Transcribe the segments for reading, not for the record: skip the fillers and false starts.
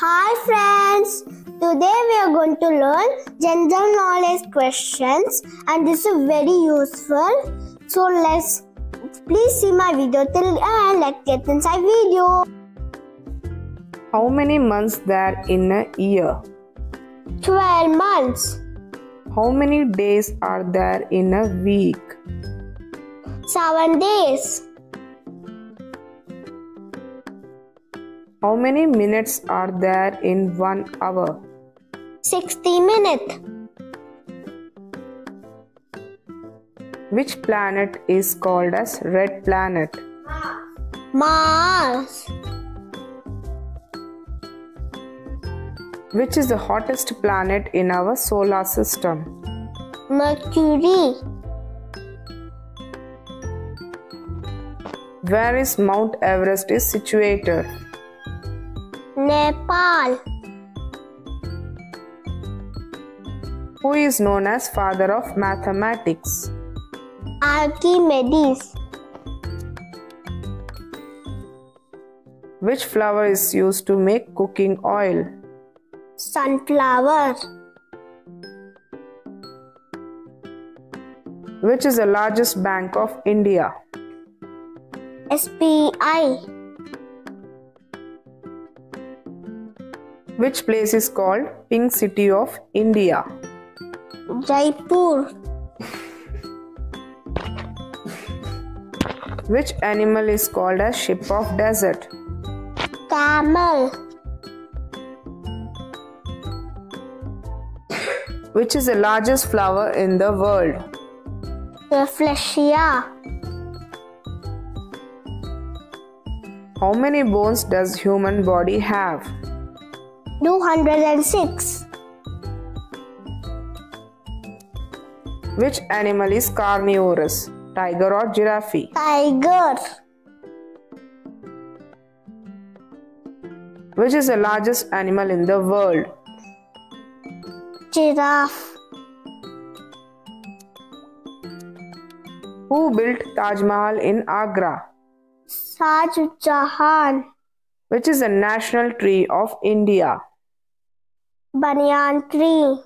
Hi friends, today we are going to learn general knowledge questions and this is very useful. So let's please see my video till and let's get inside video. How many months there in a year? 12 months. How many days are there in a week? 7 days. How many minutes are there in 1 hour? 60 minutes. Which planet is called as red planet? Mars. Which is the hottest planet in our solar system? Mercury. Where is Mount Everest is situated? Nepal. Who is known as father of mathematics? Archimedes. Which flower is used to make cooking oil? Sunflower. Which is the largest bank of India? SBI. Which place is called Pink City of India? Jaipur. Which animal is called as sheep of desert? Camel. Which is the largest flower in the world? Rafflesia. How many bones does human body have? 206. Which animal is carnivorous? Tiger or giraffe? Tiger. Which is the largest animal in the world? Giraffe. Who built Taj Mahal in Agra? Shah Jahan. Which is the national tree of India? Banyan tree.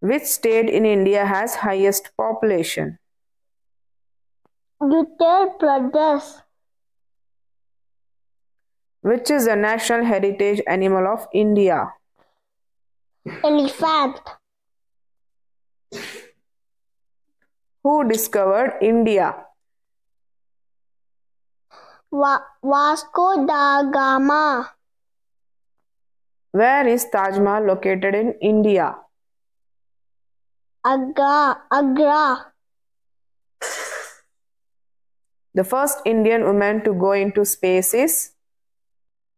Which state in India has highest population? Uttar Pradesh. Which is the national heritage animal of India? Elephant. Who discovered India? Vasco da Gama. Where is Taj Mahal located in India? Agra. The first Indian woman to go into space is?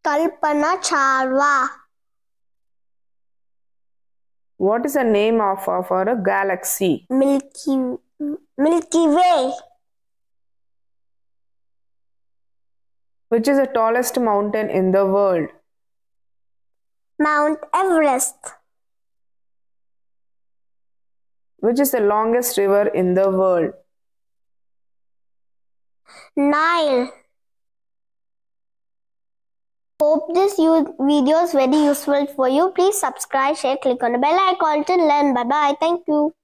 Kalpana Chawla. What is the name of our galaxy? Milky Way. Which is the tallest mountain in the world? Mount Everest. Which is the longest river in the world? Nile. Hope this video is very useful for you. Please subscribe, share, click on the bell icon to learn. Bye bye. Thank you.